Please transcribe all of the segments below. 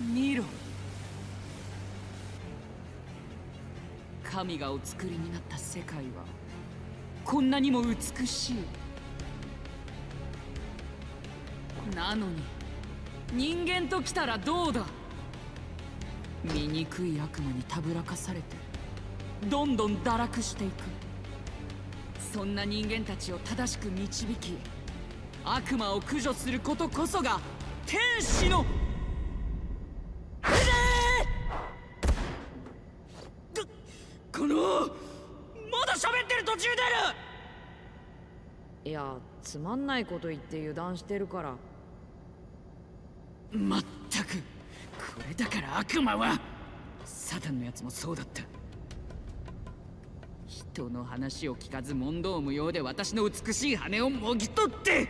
見ろ、神がお作りになった世界はこんなにも美しい。なのに人間ときたらどうだ。醜い悪魔にたぶらかされてどんどん堕落していく。そんな人間たちを正しく導き悪魔を駆除することこそが天使のまだ喋ってる途中でる。いや、つまんないこと言って油断してるから。まったく、これだから悪魔は。サタンのやつもそうだった。人の話を聞かず問答無用で私の美しい羽をもぎ取って。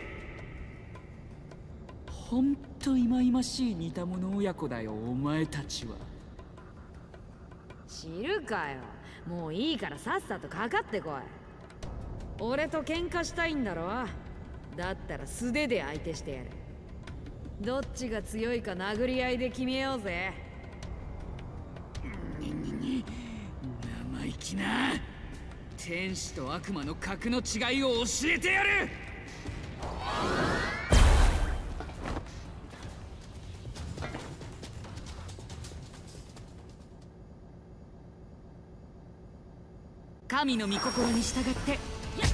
ほんと忌々しい似た者親子だよ、お前たちは。知るかよ。もういいからさっさとかかってこい。俺と喧嘩したいんだろ。だったら素手で相手してやる。どっちが強いか殴り合いで決めようぜ。生意気な。天使と悪魔の格の違いを教えてやる。神の御心に従って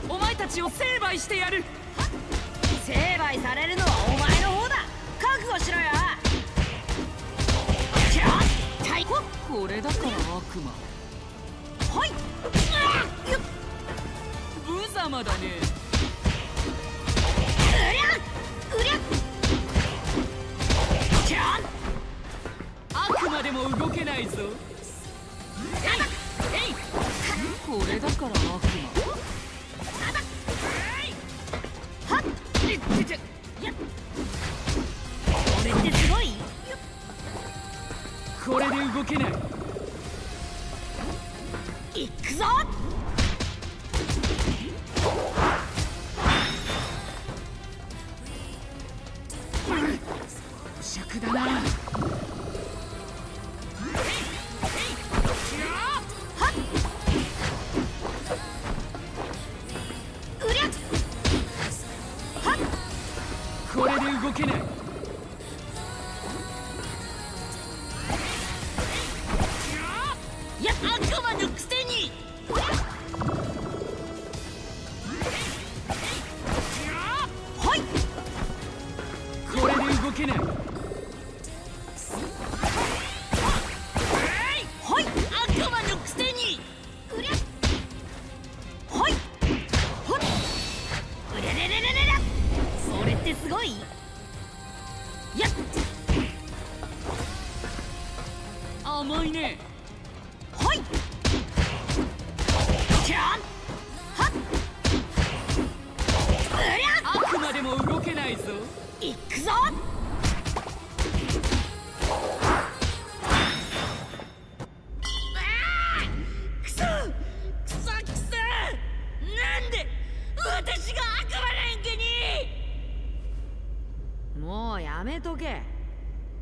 お前たちを成敗してやる。成敗されるのはお前の方だ。覚悟しろよ。これだから悪魔。はい、無様だね。うりゃうりゃ、悪魔でも動けないぞ。これだから悪魔。俺ってすごい。これで動けない。いくぞ。尺だな。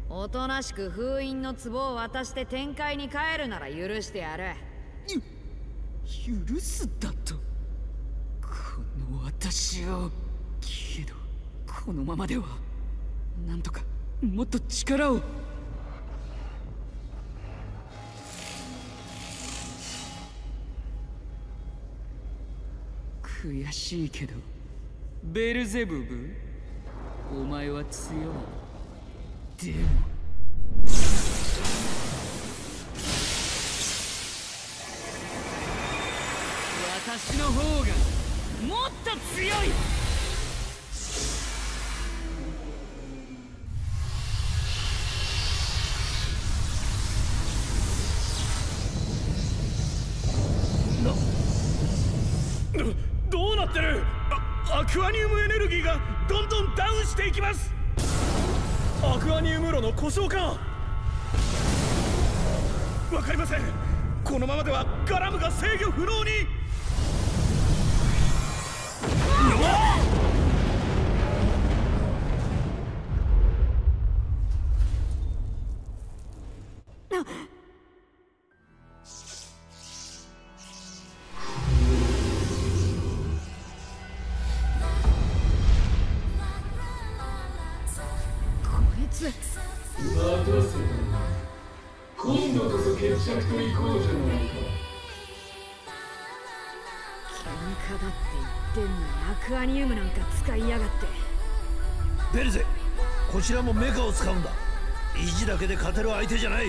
おとなしく封印の壺を渡して天界に帰るなら許してやる。許すだと。この私を。けどこのままではなんとかもっと力を。悔しいけどベルゼブブ、お前は強い。でも私の方がもっと強い。どうなってる？アクアニウムエネルギーがどんどんダウンしていきます。アクアニウム炉の故障か。わかりません。このままではガラムが制御不能に。今度こそ決着といこうじゃないか。喧嘩だって言ってんのにアクアニウムなんか使いやがって。ベルゼ、こちらもメカを使うんだ。意地だけで勝てる相手じゃない。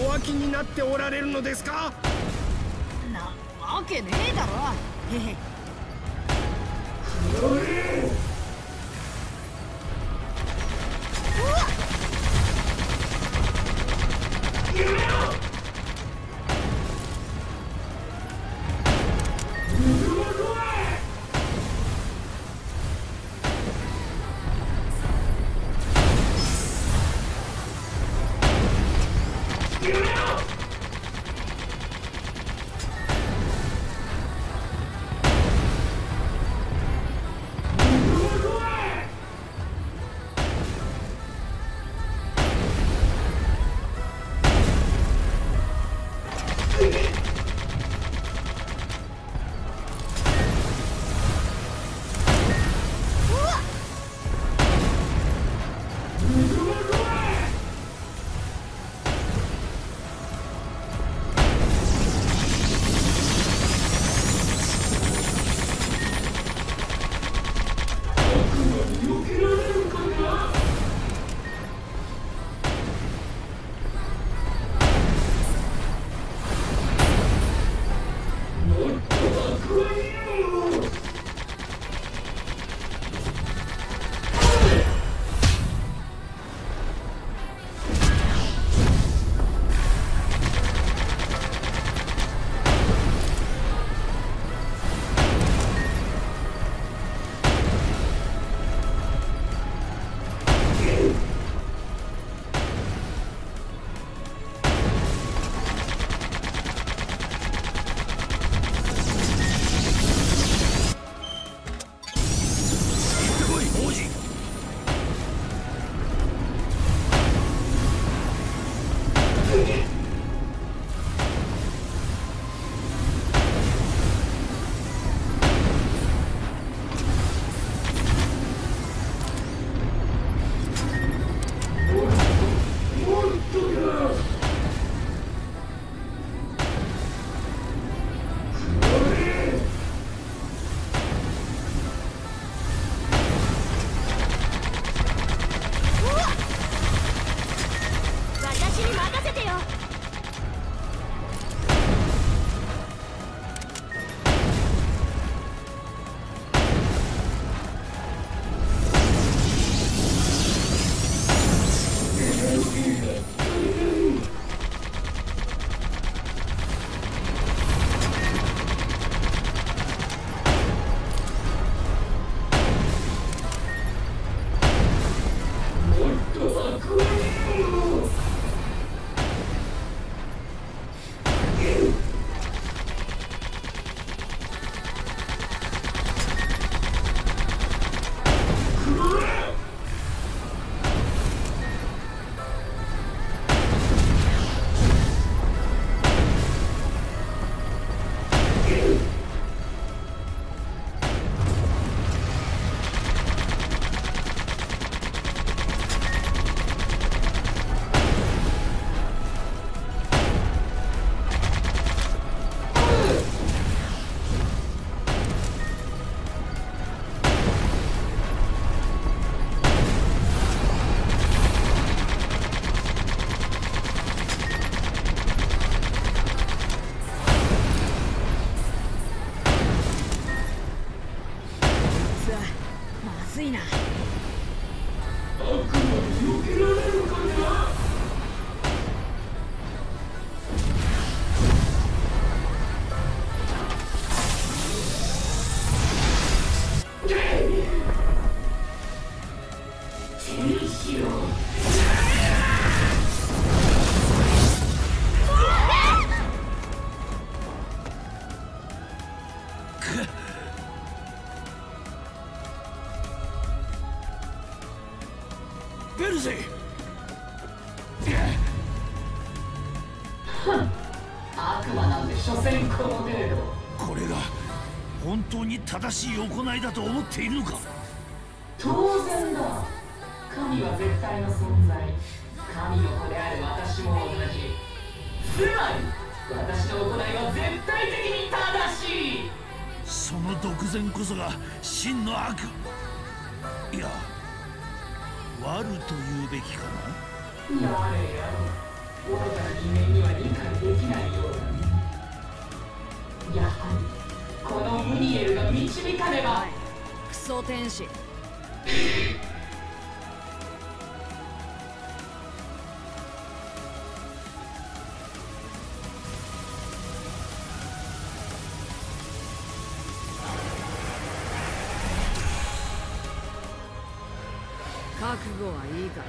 弱気になっておられるのですか。なわけねえだろ。へへ。うわっ、やめろ。正しい行いだと思っているのか。当然だ。神は絶対の存在。神の子である私も同じ。つまり私の行いは絶対的に正しい。その独善こそが真の悪。いや、悪と言うべきかな。やれやろ。愚かな人間には理解できないようだ。やはりこのムニエルが導かねば。クソ天使。覚悟はいいから。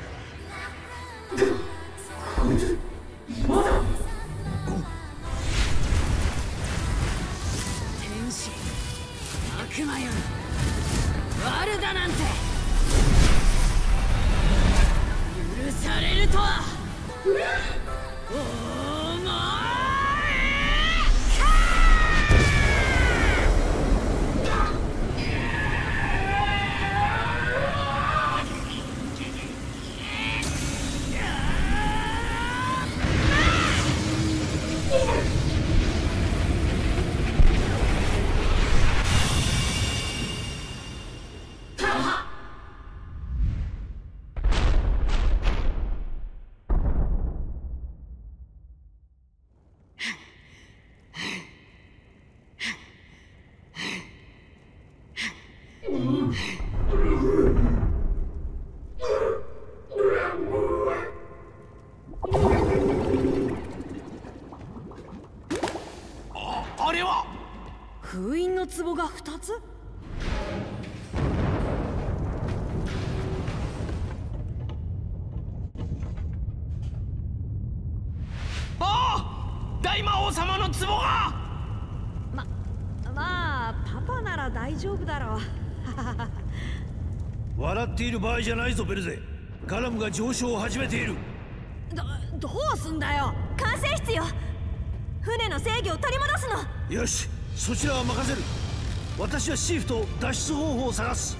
壺が2つ？ああ、大魔王様の壺が。まあパパなら大丈夫だろう。笑っている場合じゃないぞベルゼ。ガラムが上昇を始めている。どうすんだよ。管制室よ。船の制御を取り戻すの。よし、そちらは任せる。私はシーフと脱出方法を探す。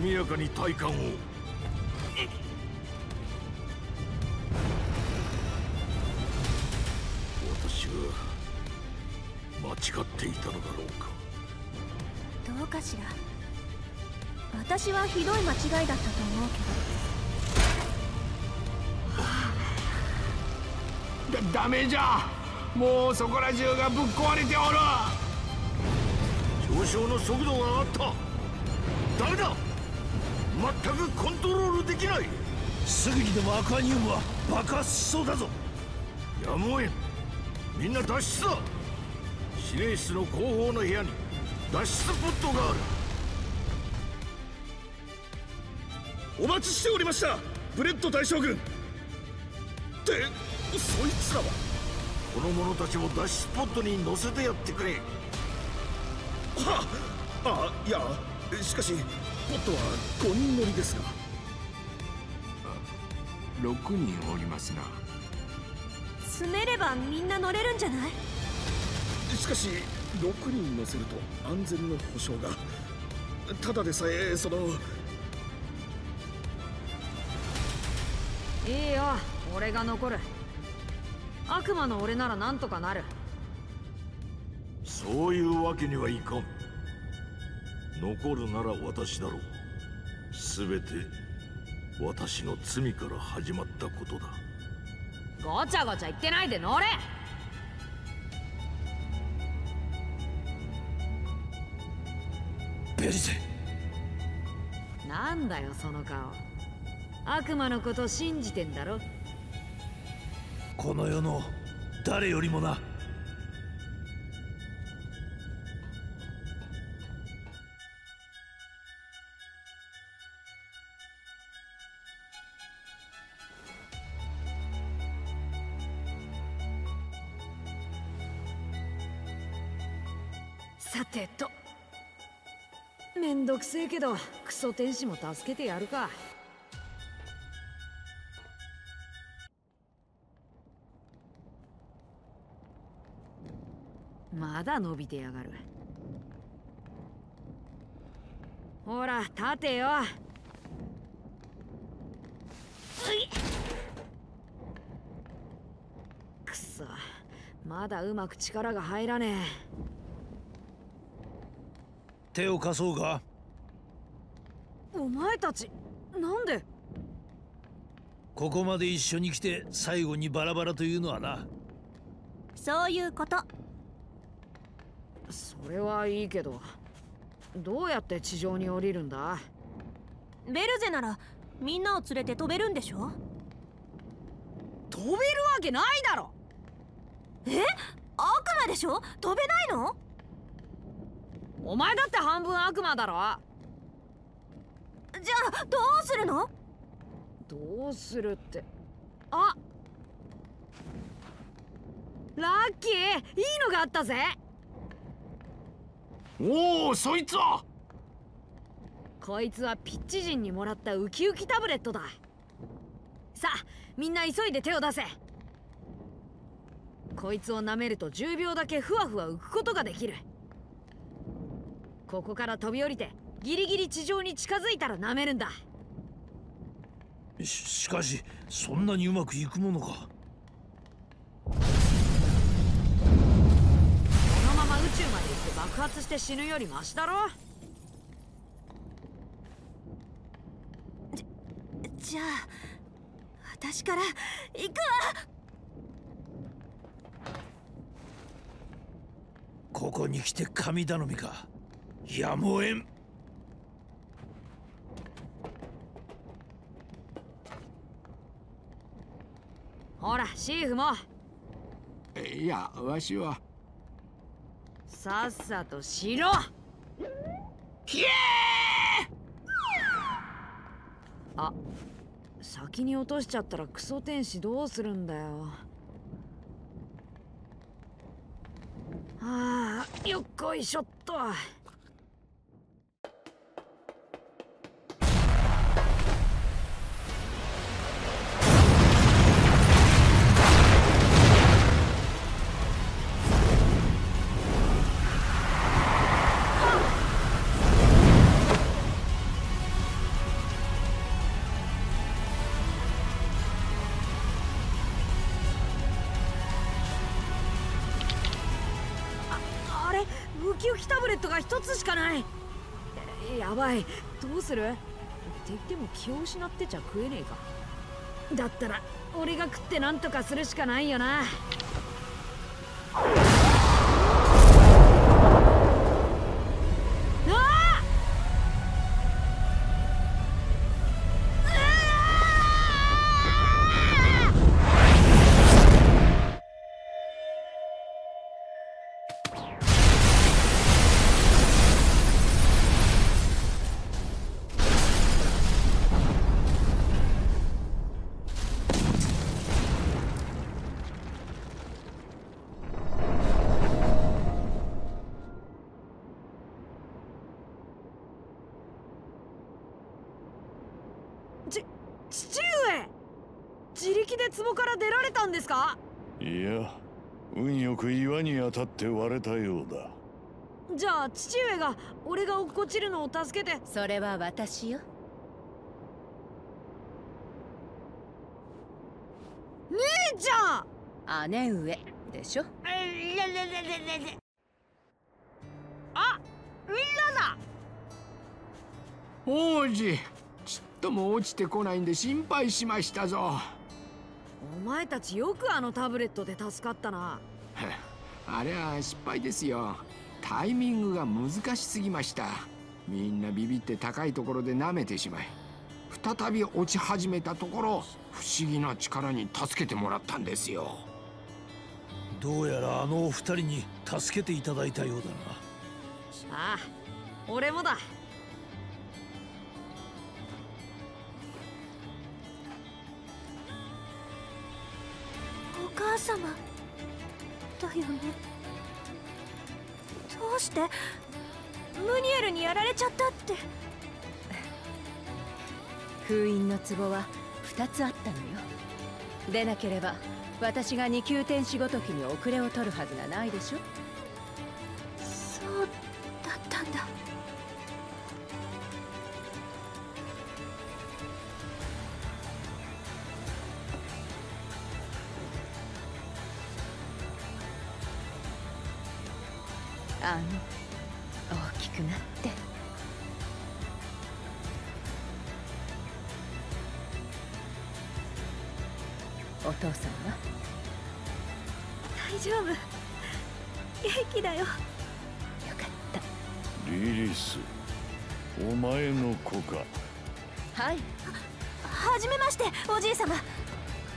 速やかに体幹を。私は間違っていたのだろうか。どうかしら。私はひどい間違いだったと思うけど。ダメじゃ。もうそこら中がぶっ壊れておる。上昇の速度が上がった。誰だ。全くコントロールできない。すぐにでもアクアニウムは爆発しそうだぞ。やむをえん。みんな脱出だ。指令室の後方の部屋に脱出ポットがある。お待ちしておりました、ブレッド大将軍。ってそいつらは。この者たちも脱出ポットに乗せてやってくれ。はあ、あ、いやしかしポットは5人乗りですが。6人おりますな。詰めればみんな乗れるんじゃない。しかし6人乗せると安全の保証が。ただでさえその。いいよ、俺が残る。悪魔の俺ならなんとかなる。そういうわけにはいかん。残るなら私だろう。全て私の罪から始まったことだ。ごちゃごちゃ言ってないで乗れ。ベリゼ、なんだよその顔。悪魔のこと信じてんだろ。この世の誰よりもな。さてと、めんどくせえけどクソ天使も助けてやるか。まだ伸びてやがる。ほら立てよ。くそ、まだうまく力が入らねえ。手を貸そうか。お前たちなんでここまで一緒に来て最後にバラバラというのはな。そういうこと。それはいいけど、どうやって地上に降りるんだ。ベルゼならみんなを連れて飛べるんでしょ。飛べるわけないだろ。え、悪魔でしょ。飛べないの。お前だって半分悪魔だろ。じゃあどうするの。どうするって、あ、ラッキー、いいのがあったぜ。おお、そいつは。こいつはピッチ人にもらったウキウキタブレットだ。さあみんな急いで手を出せ。こいつを舐めると10秒だけふわふわ浮くことができる。ここから飛び降りてギリギリ地上に近づいたら舐めるんだ。しかしそんなにうまくいくものか。このまま宇宙まで行って爆発して死ぬよりマシだろ。じゃあ私から行くわ。ここに来て神頼みか。やむをえん。ほらシーフも。いや、わしは。さっさとしろ。ひえー。あ、先に落としちゃったらクソ天使どうするんだよ。ああ、よっこいしょっと。ウキウキタブレットが一つしかない。やばい、どうするって言っても気を失ってちゃ食えねえか。だったら俺が食ってなんとかするしかないよな。自力で壺から出られたんですか。いや、運よく岩に当たって割れたようだ。じゃあ父上が俺が落っこちるのを助けて。それは私よ。姉ちゃん、姉上でしょ。あ、みんなだ。王子、ちっとも落ちてこないんで心配しましたぞ。お前たちよくあのタブレットで助かったな。あれは失敗ですよ。タイミングが難しすぎました。みんなビビって高いところで舐めてしまい、再び落ち始めたところ、不思議な力に助けてもらったんですよ。どうやらあのお二人に助けていただいたようだな。ああ、俺もだ。お母様だよね。どうしてムニエルにやられちゃったって。封印の壺は2つあったのよ。でなければ私が二級天使ごときに遅れを取るはずがないでしょ。そうだったんだ。大きくなってお父さんは大丈夫、元気だよ。よかった。リリス、お前の子か。はい。はじめまして、おじいさま。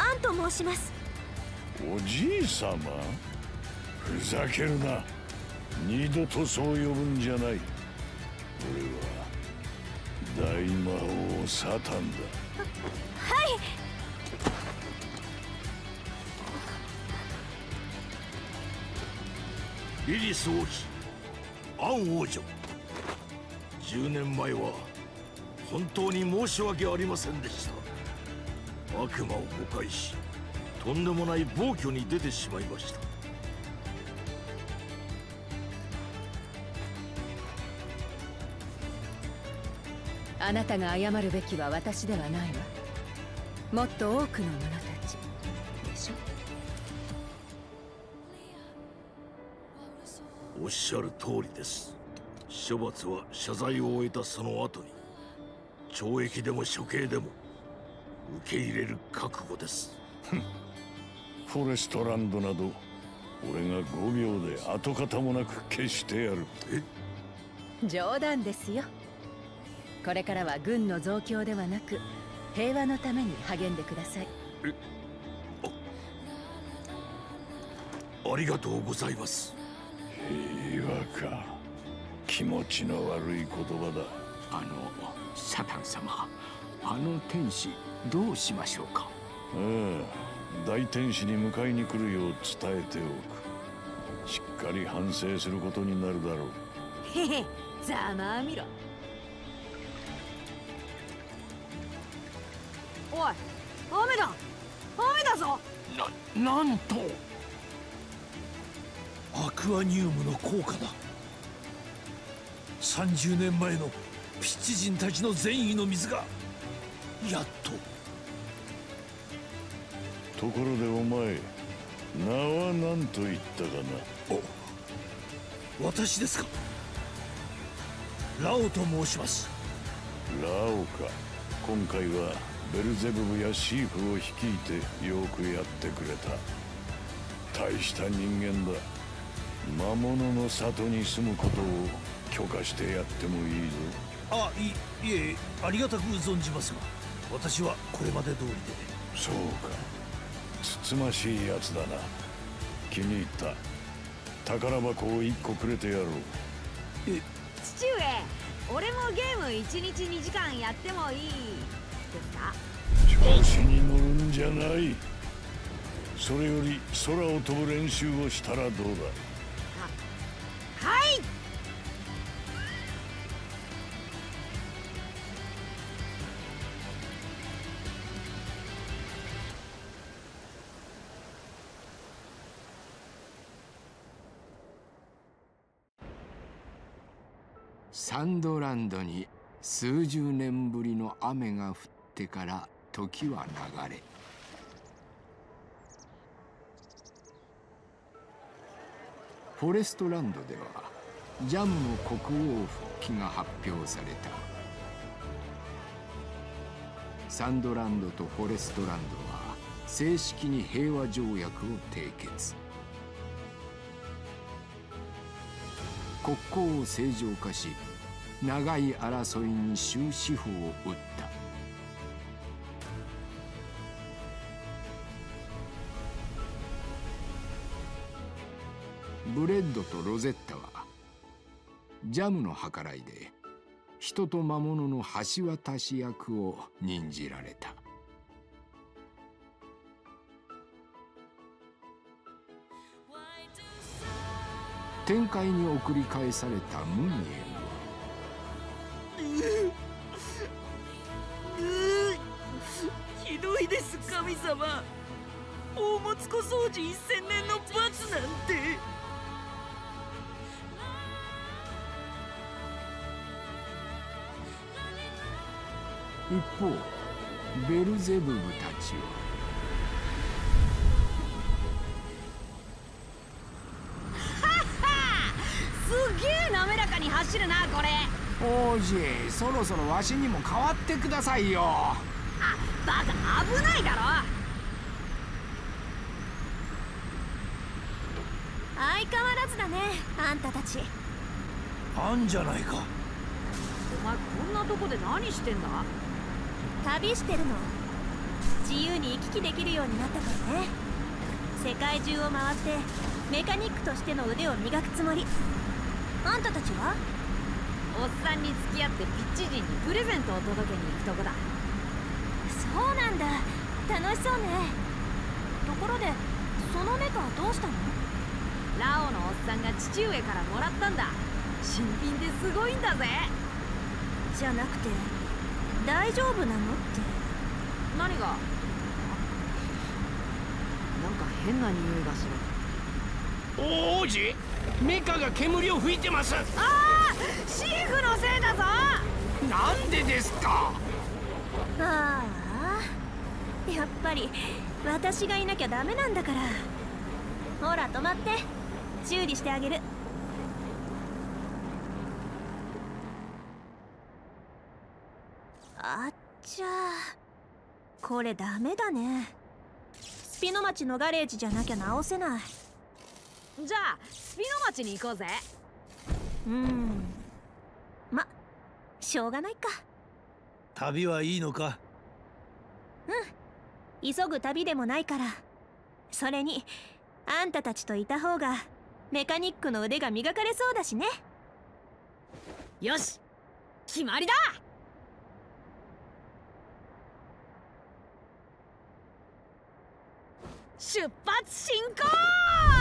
アンと申します。おじいさま？ふざけるな。二度とそう呼ぶんじゃない。俺は大魔王サタンだ。はい。リリス王妃、アン王女。10年前は本当に申し訳ありませんでした。悪魔を誤解し、とんでもない暴挙に出てしまいました。あなたが謝るべきは私ではないわ。もっと多くの者たちでしょ。おっしゃる通りです。処罰は謝罪を終えたその後に懲役でも処刑でも受け入れる覚悟です。フォレストランドなど俺が5秒で跡形もなく消してやる。え？冗談ですよ。これからは軍の増強ではなく平和のために励んでください。ありがとうございます。平和か、気持ちの悪い言葉だ。サタン様、あの天使どうしましょうか。大天使に迎えに来るよう伝えておく。しっかり反省することになるだろう。ざまみろ。おい、雨だぞ。なんとアクアニウムの効果だ。30年前のピッチ人たちの善意の水がやっと。ところでお前、名は何と言ったかな。お、私ですか。ラオと申します。ラオか。今回はベルゼブブやシーフを率いてよくやってくれた。大した人間だ。魔物の里に住むことを許可してやってもいいぞ。いえ、ありがたく存じますが、私はこれまで通りで。そうか、つつましいやつだな。気に入った。宝箱を1個くれてやろう。父上、俺もゲーム1日2時間やってもいい？調子に乗るんじゃない。それより空を飛ぶ練習をしたらどうだ。はい。サンドランドに数十年ぶりの雨が降ったから時は流れ、フォレストランドではジャムの国王復帰が発表された。サンドランドとフォレストランドは正式に平和条約を締結。国交を正常化し、長い争いに終止符を打った。ブレッドとロゼッタはジャムの計らいで人と魔物の橋渡し役を任じられた。展開に送り返されたムニエルは、ひどいです神様。宝物小掃除1000年の罰なんて。一方、ベルゼブブたちは走るなこれ。王子、そろそろわしにも代わってくださいよ。あ、バカ、危ないだろ。相変わらずだね、あんたたち。あんじゃないか。お前こんなとこで何してんだ？旅してるの。自由に行き来できるようになったからね。世界中を回ってメカニックとしての腕を磨くつもり。あんたたちは？おっさんに付き合ってピッチ人にプレゼントを届けに行くとこだ。そうなんだ、楽しそうね。ところでそのメカはどうしたの？ラオのおっさんが父上からもらったんだ。新品ですごいんだぜ。じゃなくて大丈夫なのって。何が？なんか変な匂いがする。王子、メカが煙を吹いてます。ああ、シーフのせいだぞ。なんでですか？ああ、やっぱり私がいなきゃダメなんだから。ほら止まって、修理してあげる。あっちゃ、これダメだね。スピノ町のガレージじゃなきゃ直せない。じゃあスピノ町に行こうぜ。ま、しょうがないか。旅はいいのか？うん、急ぐ旅でもないから。それにあんたたちといた方がメカニックの腕が磨かれそうだしね。よし、決まりだ。出発進行！